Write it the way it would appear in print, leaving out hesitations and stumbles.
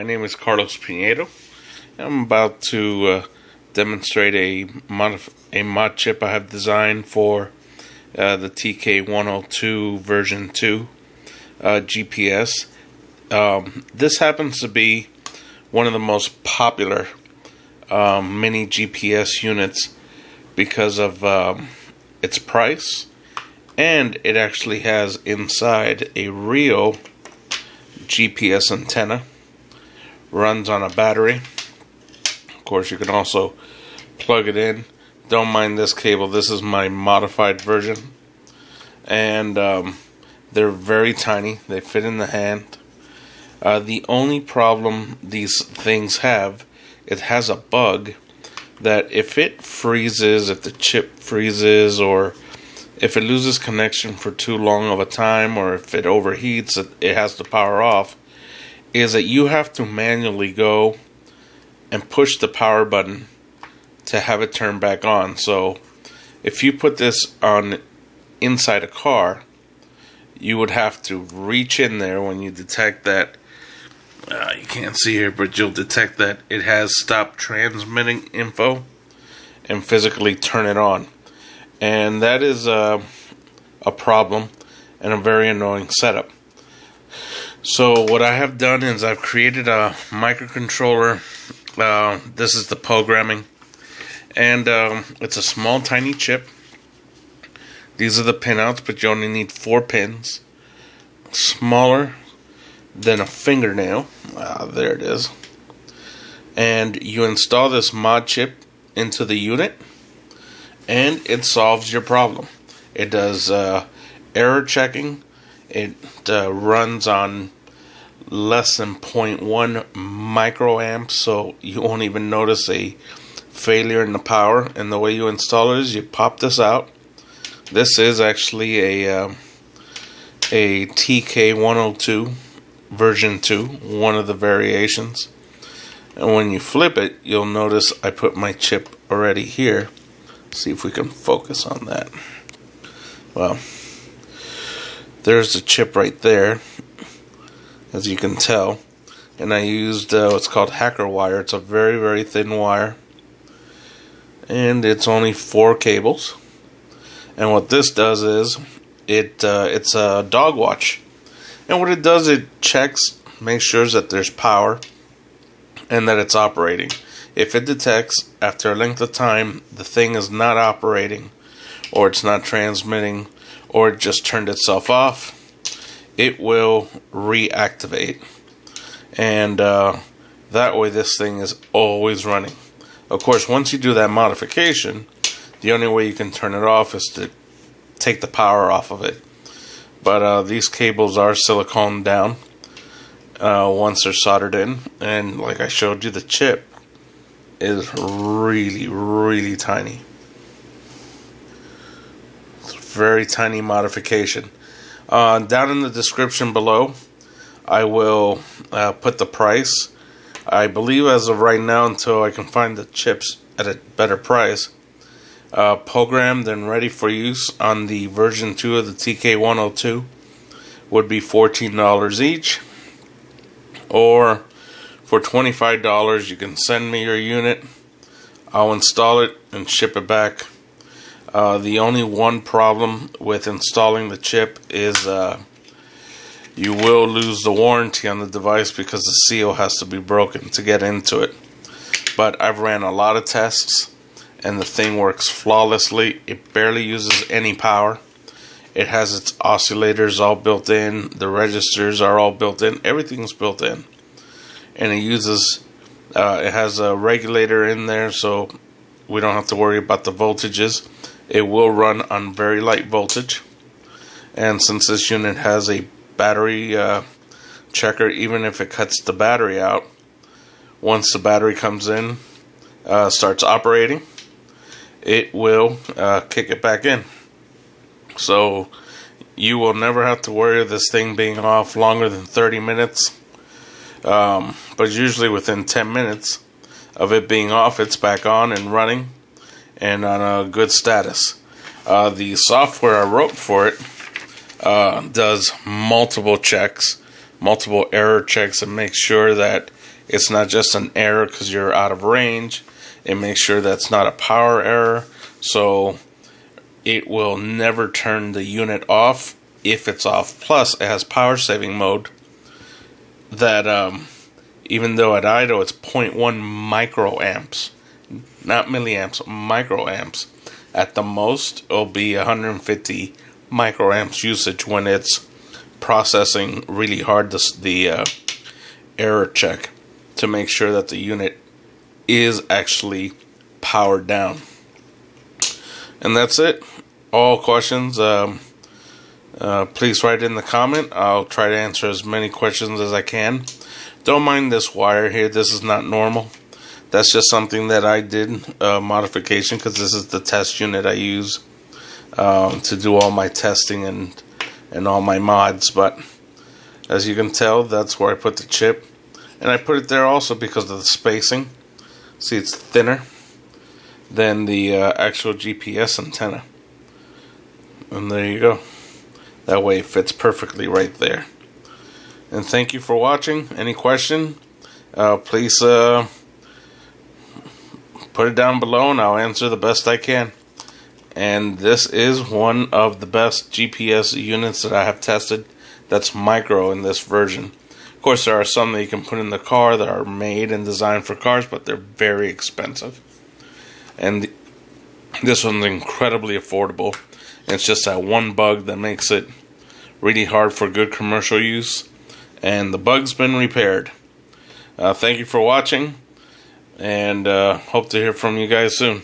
My name is Carlos Pineiro. I'm about to demonstrate a mod chip I have designed for the TK-102 version 2 GPS. This happens to be one of the most popular mini GPS units because of its price, and it actually has inside a real GPS antenna. Runs on a battery. Of course, you can also plug it in. Don't mind this cable. This is my modified version, and they're very tiny. They fit in the hand. The only problem these things have, it has a bug that if it freezes, if the chip freezes, or if it loses connection for too long of a time, or if it overheats, it has to power off, is that you have to manually go and push the power button to have it turn back on. So if you put this on inside a car, you would have to reach in there when you detect that you can't see here, but you'll detect that it has stopped transmitting info and physically turn it on. And that is a problem and a very annoying setup. So what I have done is I've created a microcontroller. This is the programming, and it's a small tiny chip. These are the pinouts, but you only need 4 pins, smaller than a fingernail. There it is. And you install this mod chip into the unit, and it solves your problem. It does error checking. It runs on less than 0.1 microamps, so you won't even notice a failure in the power. And the way you install it is you pop this out. This is actually a TK-102 version 2, one of the variations. And when you flip it, you'll notice I put my chip already here. See if we can focus on that. Well, there's the chip right there, as you can tell, and I used what's called hacker wire. It's a very, very thin wire, and it's only 4 cables. And what this does is it's a dog watch, and what it does, it checks, makes sure that there's power and that it's operating. If it detects after a length of time the thing is not operating, or it's not transmitting, or it just turned itself off, it will reactivate. And that way this thing is always running. Of course, once you do that modification, the only way you can turn it off is to take the power off of it. But these cables are silicone down once they're soldered in. And like I showed you, the chip is really, really tiny. Very tiny modification. Down in the description below, I will put the price. I believe as of right now, until I can find the chips at a better price, programmed and ready for use on the version 2 of the TK-102 would be $14 each, or for $25 you can send me your unit. I'll install it and ship it back. The only one problem with installing the chip is you will lose the warranty on the device because the seal has to be broken to get into it. But I've ran a lot of tests, and the thing works flawlessly. It barely uses any power. It has its oscillators all built in. The registers are all built in. Everything's built in. And it uses, it has a regulator in there, so we don't have to worry about the voltages. It will run on very light voltage, and since this unit has a battery checker, even if it cuts the battery out, once the battery comes in, starts operating, it will kick it back in. So you will never have to worry of this thing being off longer than 30 minutes, but usually within 10 minutes of it being off, it's back on and running and on a good status. The software I wrote for it does multiple checks multiple error checks and make sure that it's not just an error because you're out of range. It makes sure that's not a power error, so it will never turn the unit off if it's off. Plus, it has power saving mode that even though at idle it's 0.1 microamps, not milliamps, microamps. At the most, it'll be 150 microamps usage when it's processing really hard the error check to make sure that the unit is actually powered down. And that's it. All questions, please write in the comment. I'll try to answer as many questions as I can. Don't mind this wire here. This is not normal. That's just something that I did, modification, because this is the test unit I use to do all my testing and all my mods. But as you can tell, that's where I put the chip. And I put it there also because of the spacing. See, it's thinner than the actual GPS antenna. And there you go. That way it fits perfectly right there. And thank you for watching. Any question, please put it down below and I'll answer the best I can. And this is one of the best GPS units that I have tested that's micro in this version. Of course, there are some that you can put in the car that are made and designed for cars, but they're very expensive. And this one's incredibly affordable. It's just that one bug that makes it really hard for good commercial use. And the bug's been repaired. Thank you for watching. And hope to hear from you guys soon.